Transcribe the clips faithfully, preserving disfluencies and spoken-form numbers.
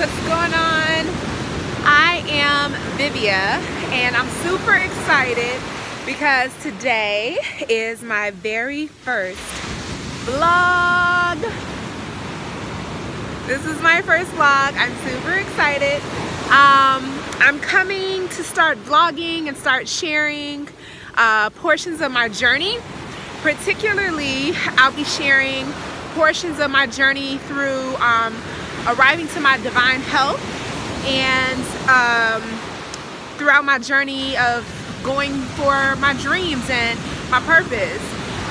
what's going on? I am Vivia and I'm super excited because today is my very first vlog. This is my first vlog. I'm super excited. Um, I'm coming to start vlogging and start sharing uh, portions of my journey. Particularly, I'll be sharing portions of my journey through um, arriving to my divine health and um, throughout my journey of going for my dreams and my purpose.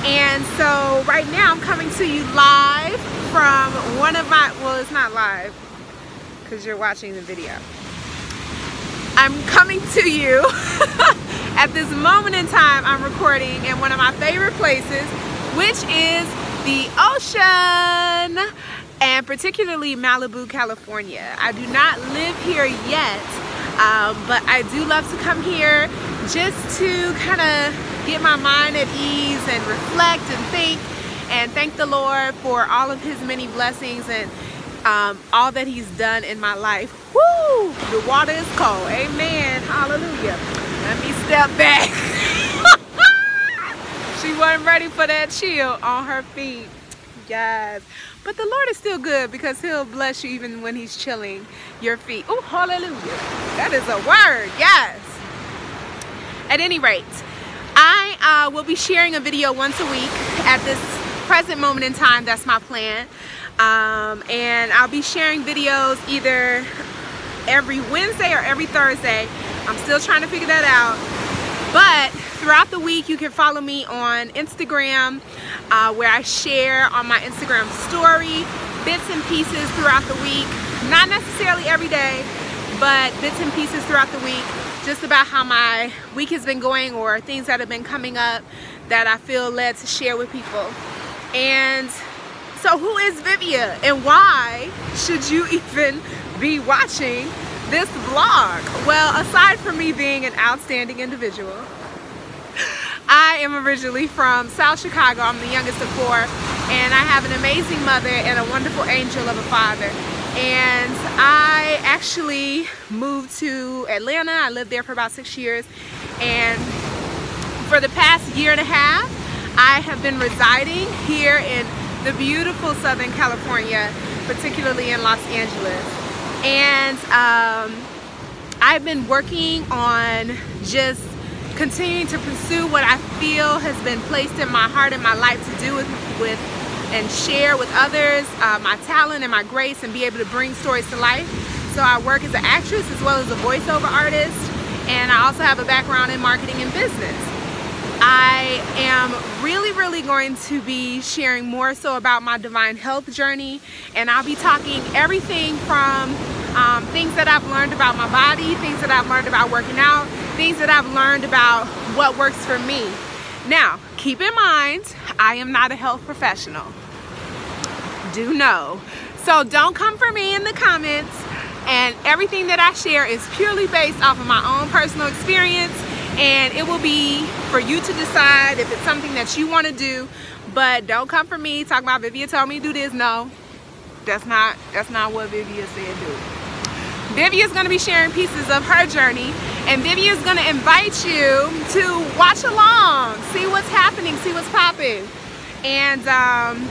And so right now I'm coming to you live from one of my, well, it's not live because you're watching the video. I'm coming to you at this moment in time. I'm recording in one of my favorite places, which is the ocean, and particularly Malibu, California. I do not live here yet, um, but I do love to come here just to kind of get my mind at ease and reflect and think and thank the Lord for all of his many blessings and um, all that he's done in my life. Woo! The water is cold. Amen. Hallelujah. Let me step back. She wasn't ready for that chill on her feet. Yes. But the Lord is still good because he'll bless you even when he's chilling your feet. Oh, hallelujah. That is a word. Yes. At any rate, I uh, will be sharing a video once a week at this present moment in time. That's my plan. Um, and I'll be sharing videos either every Wednesday or every Thursday. I'm still trying to figure that out. But throughout the week, you can follow me on Instagram, uh, where I share on my Instagram story bits and pieces throughout the week. Not necessarily every day, but bits and pieces throughout the week, just about how my week has been going or things that have been coming up that I feel led to share with people. And so who is Vivia and why should you even be watching this vlog? Well, aside from me being an outstanding individual, I am originally from South Chicago. I'm the youngest of four, and I have an amazing mother and a wonderful angel of a father. And I actually moved to Atlanta. I lived there for about six years, and for the past year and a half, I have been residing here in the beautiful Southern California, particularly in Los Angeles. And um, I've been working on just continuing to pursue what I feel has been placed in my heart and my life to do with, with and share with others, uh, my talent and my grace, and be able to bring stories to life. So I work as an actress as well as a voiceover artist, and I also have a background in marketing and business. I am really, really going to be sharing more so about my divine health journey, and I'll be talking everything from um, things that I've learned about my body, things that I've learned about working out, things that I've learned about what works for me. Now, keep in mind, I am not a health professional. Do know. So don't come for me in the comments, and everything that I share is purely based off of my own personal experience, and it will be for you to decide if it's something that you want to do. But don't come for me talking about Vivia told me to do this. No, that's not that's not what Vivia said do. Vivia's going to be sharing pieces of her journey, and Vivia's going to invite you to watch along, see what's happening, see what's popping, and um,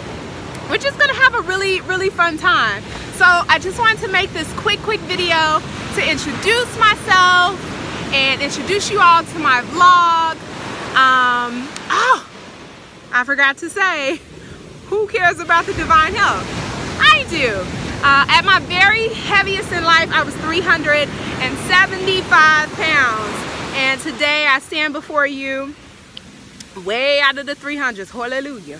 we're just going to have a really, really fun time. So I just wanted to make this quick, quick video to introduce myself and introduce you all to my vlog. Um, oh, I forgot to say, who cares about the divine health? I do. Uh, at my very heaviest in life, I was three hundred seventy-five pounds, and today I stand before you way out of the three hundreds, hallelujah,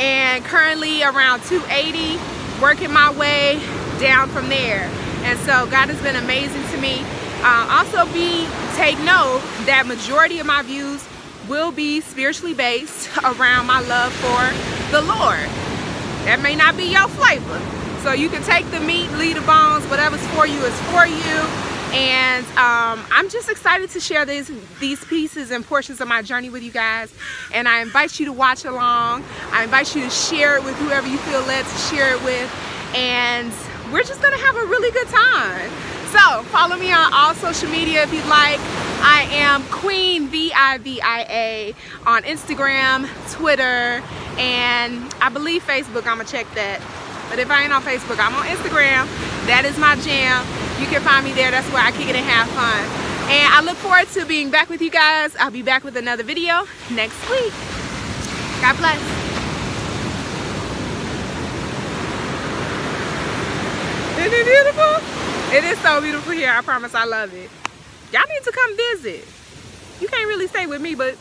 and currently around two eighty, working my way down from there. And so God has been amazing to me. Uh, also be take note that majority of my views will be spiritually based around my love for the Lord. That may not be your flavor. So you can take the meat, leave the bones, whatever's for you is for you. And um, I'm just excited to share these, these pieces and portions of my journey with you guys. And I invite you to watch along. I invite you to share it with whoever you feel led to share it with. And we're just gonna have a really good time. So follow me on all social media if you'd like. I am Queen V I V I A on Instagram, Twitter, and I believe Facebook. I'ma check that. But if I ain't on Facebook, I'm on Instagram. That is my jam. You can find me there. That's where I kick it and have fun. And I look forward to being back with you guys. I'll be back with another video next week. God bless. Isn't it beautiful? It is so beautiful here. I promise I love it. Y'all need to come visit. You can't really stay with me, but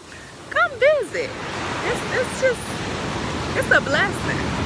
come visit. It's, it's just, it's a blessing.